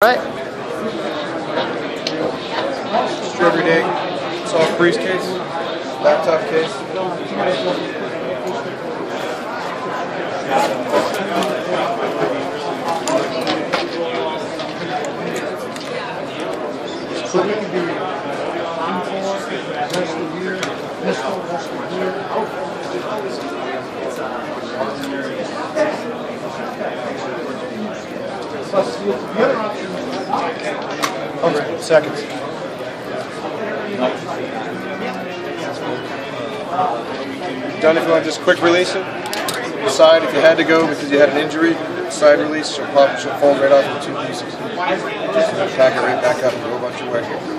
Alright. Strawberry egg, soft breeze case, laptop case. So we can do rest of the year. Okay, seconds. Done if you want to just quick release it. Side if you had to go because you had an injury, side release, she'll fold right off in two pieces. Just pack it right back up and go about your way.